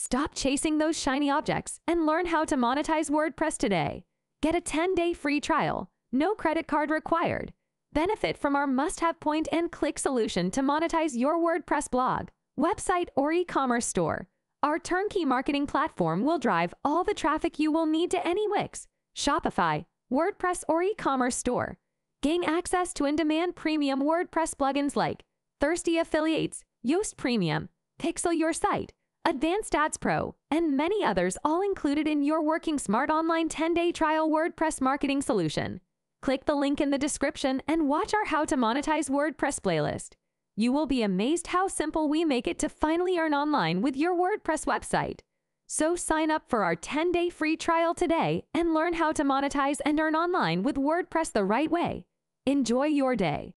Stop chasing those shiny objects and learn how to monetize WordPress today. Get a 10-day free trial, no credit card required. Benefit from our must-have point-and-click solution to monetize your WordPress blog, website, or e-commerce store. Our turnkey marketing platform will drive all the traffic you will need to any Wix, Shopify, WordPress, or e-commerce store. Gain access to in-demand premium WordPress plugins like Thirsty Affiliates, Yoast Premium, Pixel Your Site, Advanced Ads Pro, and many others, all included in your Working Smart Online 10-day trial WordPress marketing solution. Click the link in the description and watch our How to Monetize WordPress playlist. You will be amazed how simple we make it to finally earn online with your WordPress website. So sign up for our 10-day free trial today and learn how to monetize and earn online with WordPress the right way. Enjoy your day.